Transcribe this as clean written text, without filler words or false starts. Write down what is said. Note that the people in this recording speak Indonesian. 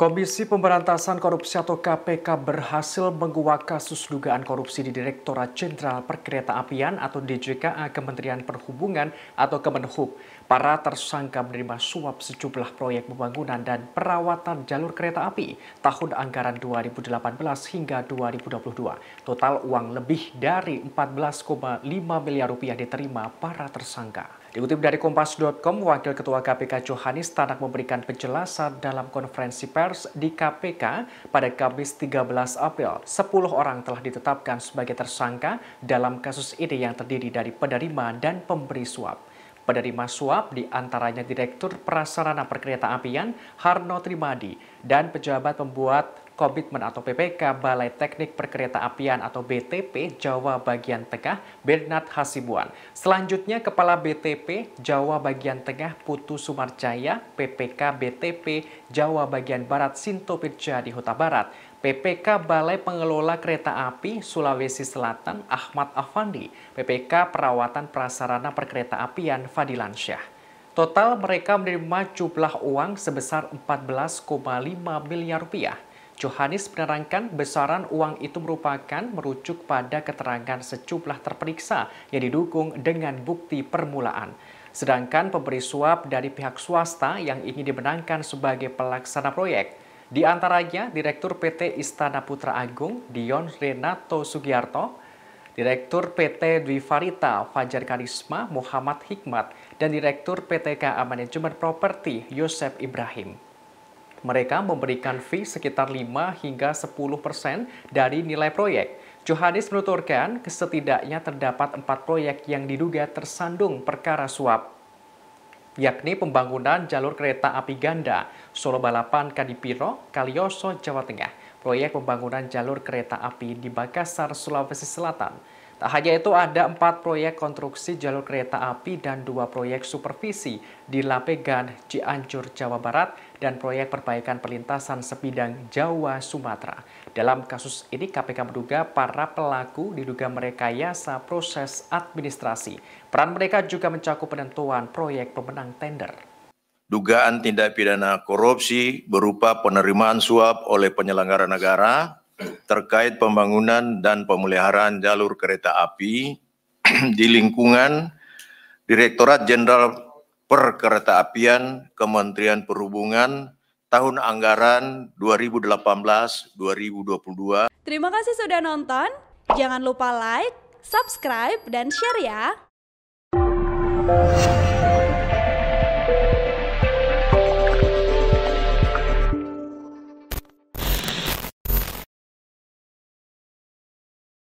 Komisi Pemberantasan Korupsi atau KPK berhasil menguak kasus dugaan korupsi di Direktorat Jenderal Perkeretaapian atau DJKA Kementerian Perhubungan atau Kemenhub. Para tersangka menerima suap sejumlah proyek pembangunan dan perawatan jalur kereta api tahun anggaran 2018 hingga 2022. Total uang lebih dari 14,5 miliar rupiah diterima para tersangka. Dikutip dari Kompas.com, Wakil Ketua KPK Johanis Tanak memberikan penjelasan dalam konferensi pers di KPK pada Kamis 13 April. 10 orang telah ditetapkan sebagai tersangka dalam kasus ini yang terdiri dari penerima dan pemberi suap. Penerima suap diantaranya Direktur Prasarana Perkeretaapian Harno Trimadi dan pejabat pembuat Komitmen atau PPK Balai Teknik Perkeretaapian atau BTP Jawa Bagian Tengah Bernard Hasibuan. Selanjutnya Kepala BTP Jawa Bagian Tengah Putu Sumarjaya, PPK BTP Jawa Bagian Barat Syntho Pirjani Hutabarat, PPK Balai Pengelola Kereta Api Sulawesi Selatan Ahmad Afandi, PPK Perawatan Prasarana Perkeretaapian Fadilansyah. Total mereka menerima jumlah uang sebesar 14,5 miliar rupiah. Johanis menerangkan besaran uang itu merupakan merujuk pada keterangan sejumlah terperiksa yang didukung dengan bukti permulaan. Sedangkan pemberi suap dari pihak swasta yang ingin dimenangkan sebagai pelaksana proyek. Di antaranya Direktur PT Istana Putra Agung Dion Renato Sugiarto, Direktur PT Dwifarita Fajarkharisma Muhammad Hikmat, dan Direktur PT KA Manajemen Properti Yosef Ibrahim. Mereka memberikan fee sekitar 5 hingga 10% dari nilai proyek. Johanis menuturkan setidaknya terdapat 4 proyek yang diduga tersandung perkara suap, yakni pembangunan jalur kereta api ganda Solo Balapan Kadipiro, Kalioso, Jawa Tengah, proyek pembangunan jalur kereta api di Makassar, Sulawesi Selatan. Tak hanya itu, ada 4 proyek konstruksi jalur kereta api dan 2 proyek supervisi di Lapegan, Cianjur, Jawa Barat, dan proyek perbaikan perlintasan sebidang Jawa, Sumatera. Dalam kasus ini, KPK menduga para pelaku diduga merekayasa proses administrasi. Peran mereka juga mencakup penentuan proyek pemenang tender. Dugaan tindak pidana korupsi berupa penerimaan suap oleh penyelenggara negara terkait pembangunan dan pemeliharaan jalur kereta api di lingkungan Direktorat Jenderal Perkeretaapian Kementerian Perhubungan tahun anggaran 2018-2022. Terima kasih sudah nonton. Jangan lupa like, subscribe, dan share ya.